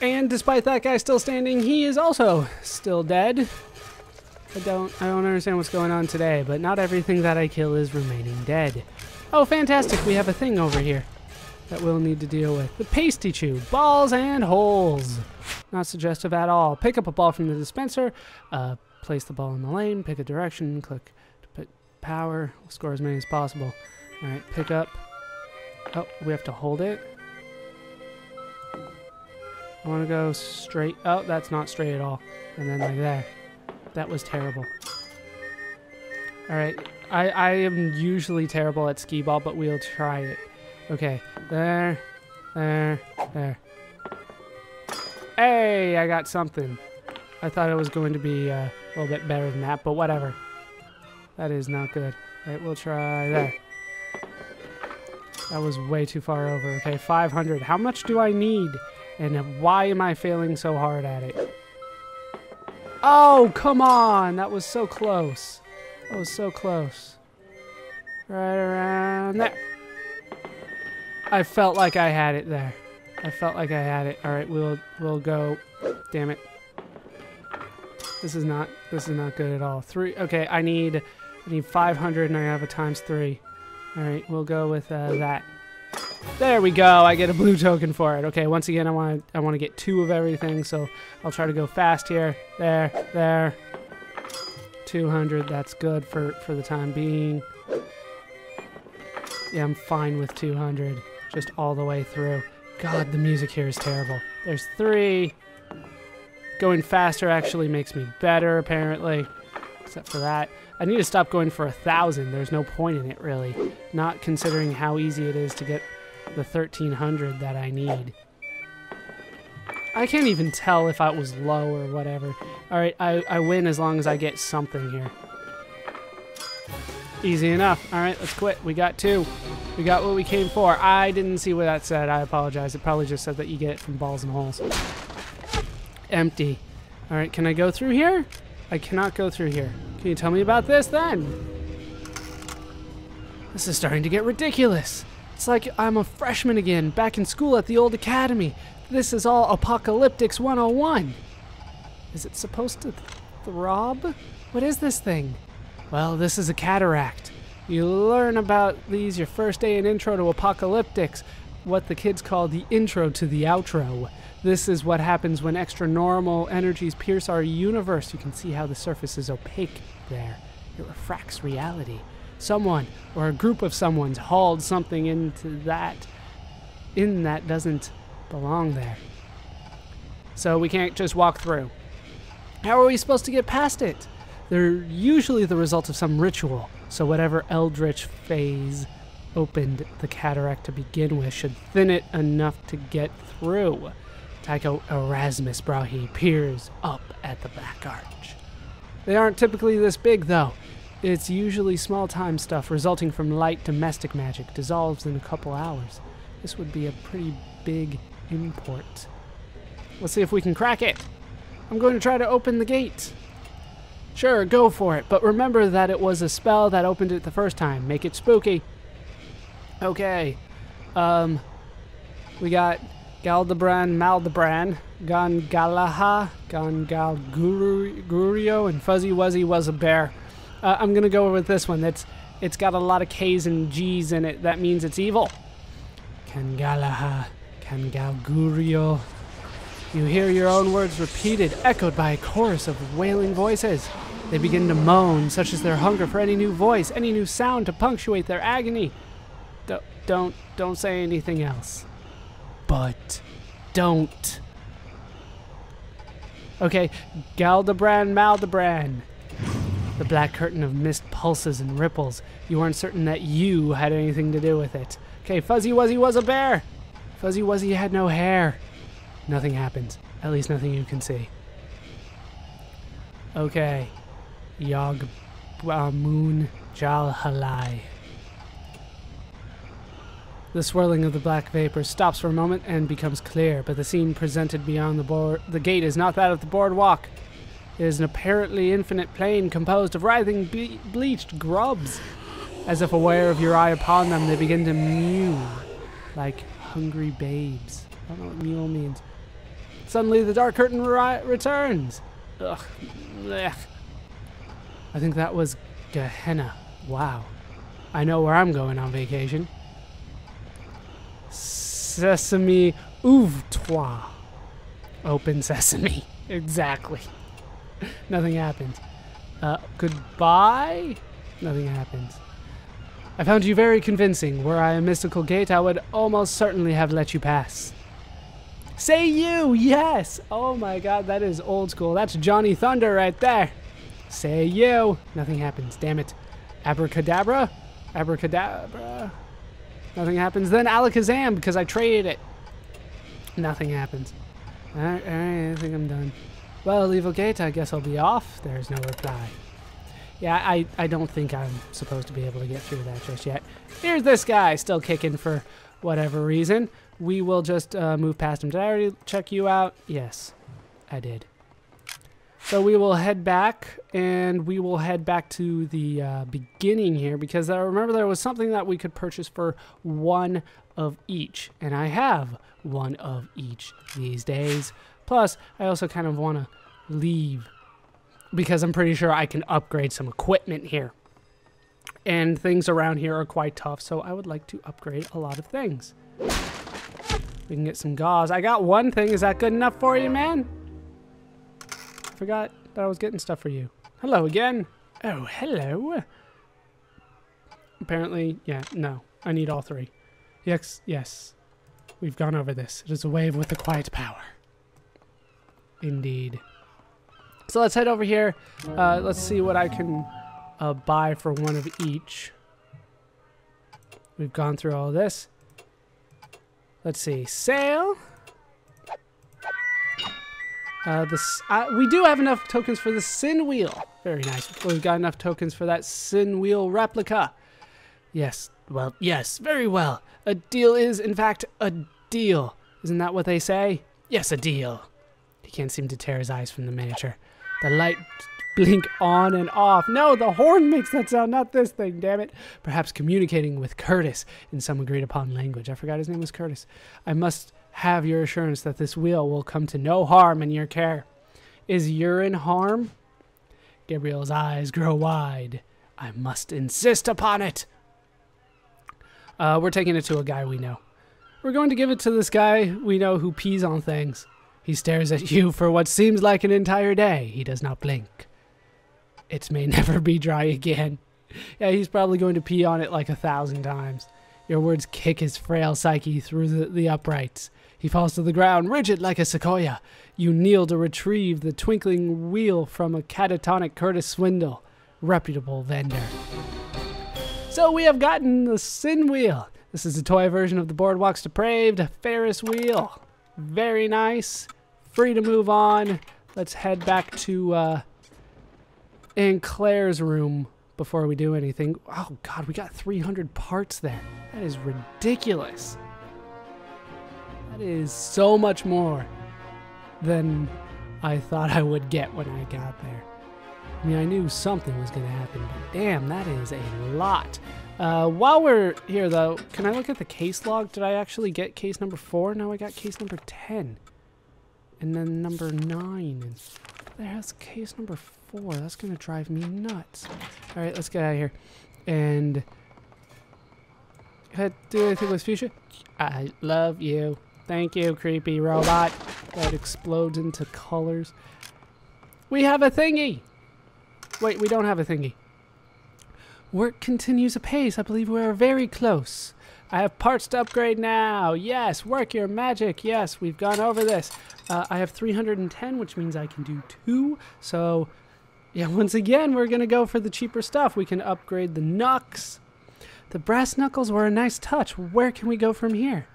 And despite that guy still standing, he is also still dead. I don't understand what's going on today, but not everything that I kill is remaining dead. Oh, fantastic, we have a thing over here that we'll need to deal with. The pasty chew, balls and holes. Not suggestive at all. Pick up a ball from the dispenser, place the ball in the lane, pick a direction, click to put power, we'll score as many as possible. All right, pick up. Oh, we have to hold it. I want to go straight. Oh, that's not straight at all. And then like that. That was terrible. All right. I am usually terrible at skee ball, but we'll try it. Okay. There. There. There. Hey, I got something. I thought it was going to be a little bit better than that, but whatever. That is not good. All right, we'll try there. That was way too far over. Okay, 500. How much do I need? And why am I failing so hard at it? Oh, come on! That was so close. That was so close. Right around there. I felt like I had it there. I felt like I had it. All right, we'll go. Damn it. This is not good at all. Three. Okay, I need 500, and I have a ×3. All right, we'll go with that. There we go, I get a blue token for it. Okay, once again, I want to get 2 of everything, so I'll try to go fast here. There. 200, that's good for the time being. Yeah, I'm fine with 200, just all the way through. God, the music here is terrible. There's 3. Going faster actually makes me better, apparently. Except for that. I need to stop going for 1,000. There's no point in it, really. Not considering how easy it is to get the 1,300 that I need. I can't even tell if I was low or whatever. Alright, I win as long as I get something here. Easy enough. Alright, let's quit. We got 2. We got what we came for. I didn't see what that said. I apologize. It probably just said that you get it from balls and holes. Empty. Alright, can I go through here? I cannot go through here. Can you tell me about this then? This is starting to get ridiculous. It's like I'm a freshman again, back in school at the old academy. This is all apocalyptics 101. Is it supposed to throb? What is this thing? Well, this is a cataract. You learn about these your first day in Intro to Apocalyptics, what the kids call the intro to the outro. This is what happens when extra normal energies pierce our universe. You can see how the surface is opaque there. It refracts reality. Someone or a group of someone's hauled something into that in that doesn't belong there. So we can't just walk through. How are we supposed to get past it? They're usually the result of some ritual. So whatever eldritch phase opened the cataract to begin with should thin it enough to get through. Tycho Erasmus Brahe peers up at the back arch. They aren't typically this big, though. It's usually small-time stuff resulting from light domestic magic, dissolves in a couple hours. This would be a pretty big import. Let's see if we can crack it. I'm going to try to open the gate. Sure, go for it, but remember that it was a spell that opened it the first time. Make it spooky. Okay. We got... Galdebran, Maldebran, Gongalaha, Gongalgurio, and Fuzzy Wuzzy was a bear. I'm going to go with this one. It's got a lot of K's and G's in it. That means it's evil. Kangalaha, Kangalgurio. You hear your own words repeated, echoed by a chorus of wailing voices. They begin to moan, such is their hunger for any new voice, any new sound to punctuate their agony. Don't say anything else. But don't. Okay, Galdebran, Maldebran. The black curtain of mist pulses and ripples. You aren't certain that you had anything to do with it. Okay, Fuzzy Wuzzy was a bear. Fuzzy Wuzzy had no hair. Nothing happens. At least nothing you can see. Okay. Yog Moon Jalhalai. The swirling of the black vapor stops for a moment and becomes clear, but the scene presented beyond the gate is not that of the boardwalk. It is an apparently infinite plain composed of writhing bleached grubs. As if aware of your eye upon them, they begin to mew like hungry babes. I don't know what mew means. Suddenly the dark curtain returns. Ugh. Blech. I think that was Gehenna. Wow. I know where I'm going on vacation. Sesame ouvre-toi. Open sesame. Exactly. Nothing happens. Goodbye? Nothing happens. I found you very convincing. Were I a mystical gate, I would almost certainly have let you pass. Say you! Yes! Oh my god, that is old school. That's Johnny Thunder right there. Say you! Nothing happens. Damn it. Abracadabra? Abracadabra? Nothing happens. Then alakazam, because I traded it. Nothing happens. Alright, I think I'm done. Well, evil gate, I guess I'll be off. There's no reply. Yeah, I don't think I'm supposed to be able to get through that just yet. Here's this guy, still kicking for whatever reason. We will just move past him. Did I already check you out? Yes, I did. So we will head back, and we will head back to the beginning here, because I remember there was something that we could purchase for one of each, and I have one of each these days. Plus, I also kind of want to leave because I'm pretty sure I can upgrade some equipment here. And things around here are quite tough, so I would like to upgrade a lot of things. We can get some gauze. I got one thing. Is that good enough for you, man? I forgot that I was getting stuff for you. Hello again. Oh, hello. Apparently, yeah, no. I need all three. Yes, yes. We've gone over this. It is a wave with a quiet power. Indeed. So let's head over here. Let's see what I can buy for one of each. We've gone through all this. Let's see. Sale. We do have enough tokens for the Sin Wheel. Very nice. We've got enough tokens for that Sin Wheel replica. Yes. Well, yes. Very well. A deal is, in fact, a deal. Isn't that what they say? Yes, a deal. He can't seem to tear his eyes from the miniature. The light blink on and off. No, the horn makes that sound, not this thing, damn it. Perhaps communicating with Curtis in some agreed upon language. I forgot his name was Curtis. I must have your assurance that this wheel will come to no harm in your care. Is urine harm? Gabriel's eyes grow wide. I must insist upon it. We're taking it to a guy we know. We're going to give it to this guy we know who pees on things. He stares at you for what seems like an entire day. He does not blink. It may never be dry again. Yeah, he's probably going to pee on it like 1,000 times. Your words kick his frail psyche through the uprights. He falls to the ground, rigid like a sequoia. You kneel to retrieve the twinkling wheel from a catatonic Curtis Swindle, reputable vendor. So we have gotten the Sin Wheel. This is a toy version of the Boardwalk's Depraved Ferris Wheel. Very nice. Free to move on. Let's head back to Aunt Claire's room before we do anything. Oh god, we got 300 parts there. That is ridiculous. That is so much more than I thought I would get when I got there. I mean, I knew something was going to happen, but damn, that is a lot. While we're here, though, can I look at the case log? Did I actually get case number 4? No, I got case number 10. And then number 9. There's case number 4. That's going to drive me nuts. All right, let's get out of here. And do anything with Fuchsia? I love you. Thank you, creepy robot. That explodes into colors. We have a thingy. Wait, we don't have a thingy. Work continues apace. I believe we are very close. I have parts to upgrade now. Yes, work your magic. Yes, we've gone over this. I have 310, which means I can do 2. So, yeah, once again, we're going to go for the cheaper stuff. We can upgrade the knucks. The brass knuckles were a nice touch. Where can we go from here?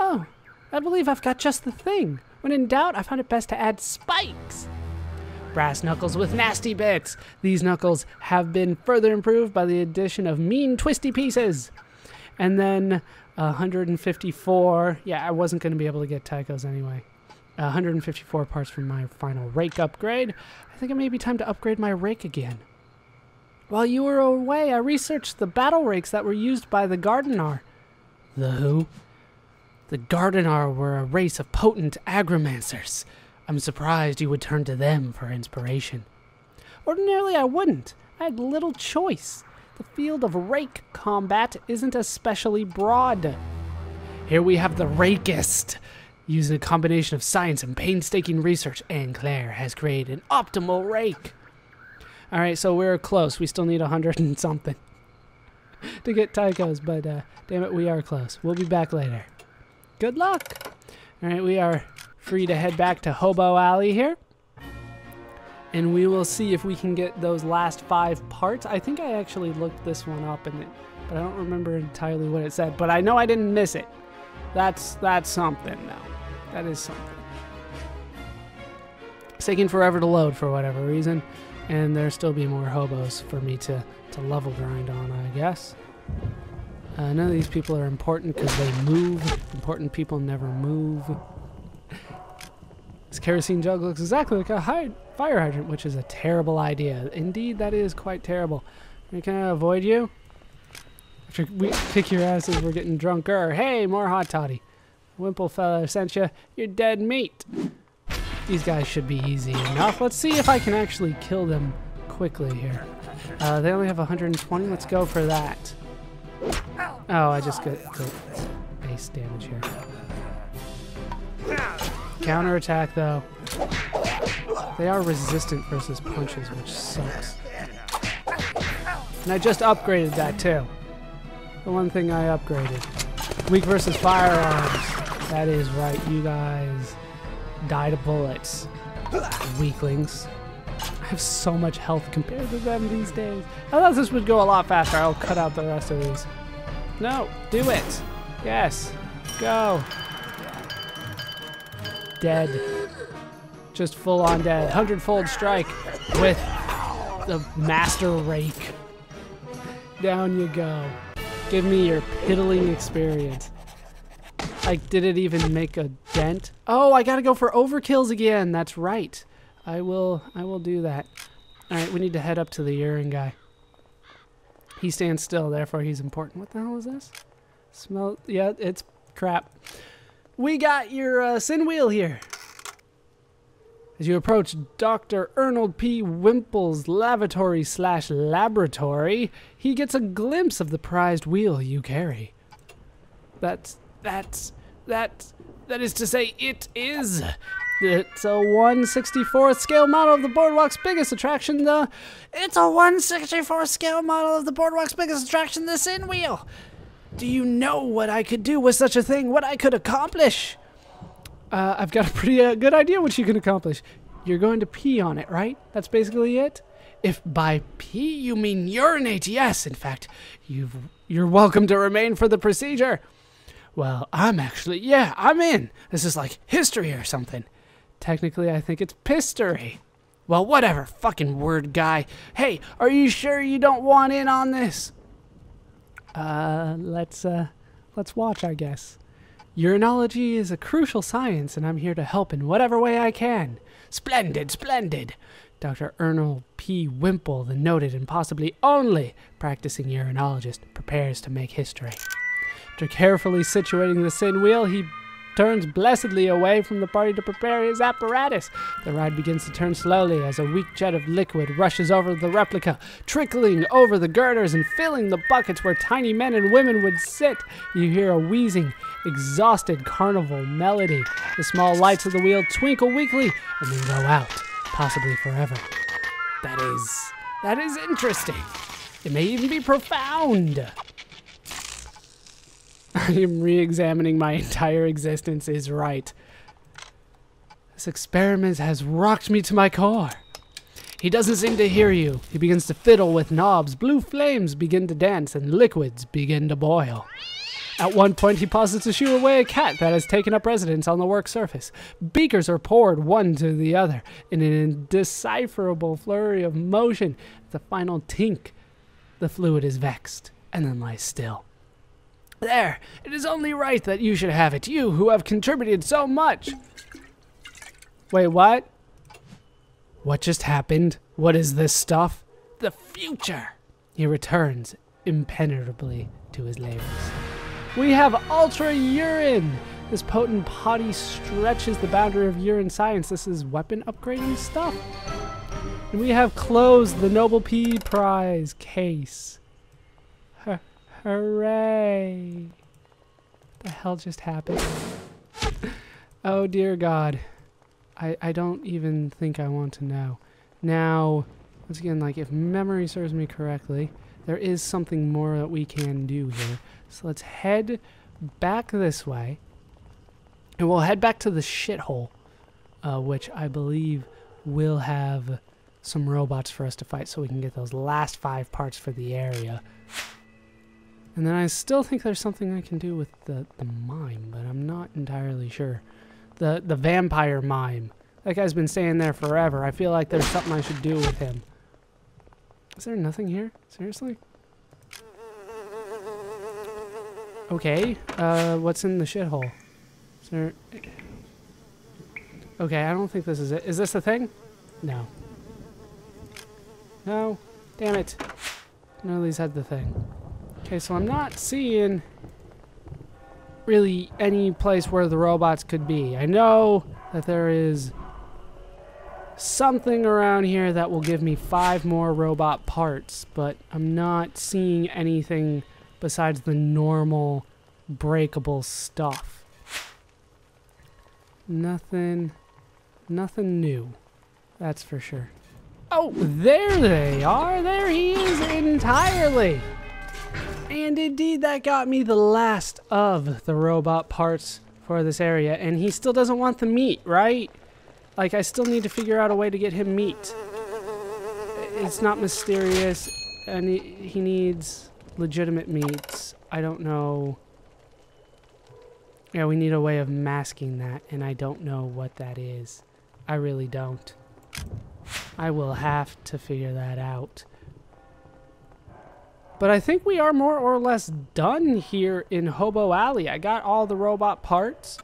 Oh, I believe I've got just the thing. When in doubt, I found it best to add spikes. Brass knuckles with nasty bits. These knuckles have been further improved by the addition of mean twisty pieces. And then 154. Yeah, I wasn't going to be able to get Tycho's anyway. 154 parts from my final rake upgrade. I think it may be time to upgrade my rake again. While you were away, I researched the battle rakes that were used by the Gardenar. The who? The Gardenar were a race of potent agromancers. I'm surprised you would turn to them for inspiration. Ordinarily, I wouldn't. I had little choice. The field of rake combat isn't especially broad. Here we have the Rakest. Using a combination of science and painstaking research, Anne Claire has created an optimal rake. Alright, so we're close. We still need 100 and something to get Tycho's, but damn it, we are close. We'll be back later. Good luck! Alright, we are free to head back to Hobo Alley here. And we will see if we can get those last 5 parts. I think I actually looked this one up, but I don't remember entirely what it said. But I know I didn't miss it. That's something, though. That is something. It's taking forever to load for whatever reason. And there'll still be more hobos for me to level grind on, I guess. None of these people are important because they move. Important people never move. This kerosene jug looks exactly like a fire hydrant, which is a terrible idea. Indeed, that is quite terrible. Can I avoid you? After we kick your asses, we're getting drunker. Hey, more hot toddy. Wimple fella sent you. You're dead meat. These guys should be easy enough. Let's see if I can actually kill them quickly here. They only have 120. Let's go for that. Oh, I just got base damage here. Counterattack, though. They are resistant versus punches, which sucks. And I just upgraded that, too. The one thing I upgraded. Weak versus firearms. That is right, you guys. Die to bullets, weaklings. I have so much health compared to them these days. I thought this would go a lot faster. I'll cut out the rest of these. No, do it. Yes, go. Dead. Just full on dead. 100-fold strike with the master rake. Down you go. Give me your piddling experience. Like, did it even make a dent? Oh, I gotta go for overkills again. That's right. I will do that. All right, we need to head up to the urine guy. He stands still, therefore he's important. What the hell is this? Smell? Yeah, it's crap. We got your Sin Wheel here. As you approach Dr. Arnold P. Wimple's laboratory, he gets a glimpse of the prized wheel you carry. That is to say, it is. It's a 1/64 scale model of the Boardwalk's biggest attraction, though. It's a 1/64 scale model of the Boardwalk's biggest attraction, the Sin Wheel. Do you know what I could do with such a thing? What I could accomplish? I've got a pretty good idea what you can accomplish. You're going to pee on it, right? That's basically it. If by pee you mean urinate, yes. In fact, you're welcome to remain for the procedure. Well, I'm in. This is like history or something. Technically, I think it's pistery. Well, whatever, fucking word guy. Hey, are you sure you don't want in on this? Let's watch, I guess. Urinology is a crucial science, and I'm here to help in whatever way I can. Splendid, splendid. Dr. Arnold P. Wimple, the noted and possibly only practicing urinologist, prepares to make history. After carefully situating the Sin Wheel, he turns blessedly away from the party to prepare his apparatus. The ride begins to turn slowly as a weak jet of liquid rushes over the replica, trickling over the girders and filling the buckets where tiny men and women would sit. You hear a wheezing, exhausted carnival melody. The small lights of the wheel twinkle weakly and then go out, possibly forever. That is interesting. It may even be profound. I am re-examining my entire existence is right. This experiment has rocked me to my core. He doesn't seem to hear you. He begins to fiddle with knobs. Blue flames begin to dance and liquids begin to boil. At one point, he pauses to shoo away a cat that has taken up residence on the work surface. Beakers are poured one to the other in an indecipherable flurry of motion. At the final tink, the fluid is vexed and then lies still. There, it is only right that you should have it, you who have contributed so much. Wait, what? What just happened? What is this stuff? The future! He returns impenetrably to his labors. We have ultra urine! This potent potty stretches the boundary of urine science. This is weapon upgrading stuff. And we have closed the Nobel P Prize case. Hooray! What the hell just happened? Oh dear God. I don't even think I want to know. Now, once again, like if memory serves me correctly, there is something more that we can do here. So let's head back this way. And we'll head back to the shithole, which I believe will have some robots for us to fight so we can get those last 5 parts for the area. And then I still think there's something I can do with the mime, but I'm not entirely sure. The vampire mime. That guy's been staying there forever. I feel like there's something I should do with him. Is there nothing here? Seriously? Okay, what's in the shithole? Is there... Okay, I don't think this is it. Is this the thing? No. No? Damn it. None of these had the thing. Okay, so I'm not seeing really any place where the robots could be. I know that there is something around here that will give me 5 more robot parts, but I'm not seeing anything besides the normal breakable stuff. Nothing new, that's for sure. Oh, there they are! There he is entirely! And indeed, that got me the last of the robot parts for this area. And he still doesn't want the meat, right? Like, I still need to figure out a way to get him meat. It's not mysterious, and he needs legitimate meats. I don't know. Yeah, we need a way of masking that, and I don't know what that is. I really don't. I will have to figure that out. But I think we are more or less done here in Hobo Alley. I got all the robot parts.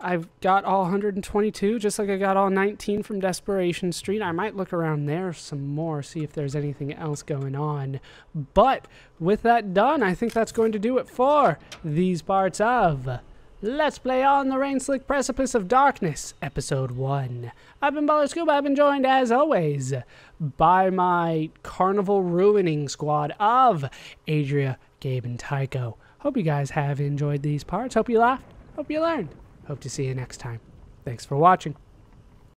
I've got all 122, just like I got all 19 from Desperation Street. I might look around there some more, see if there's anything else going on. But with that done, I think that's going to do it for these parts of Let's Play On the Rain-Slick Precipice of Darkness, Episode 1. I've been Baller Scuba. I've been joined, as always, by my carnival ruining squad of Adria, Gabe, and Tycho. Hope you guys have enjoyed these parts. Hope you laughed. Hope you learned. Hope to see you next time. Thanks for watching.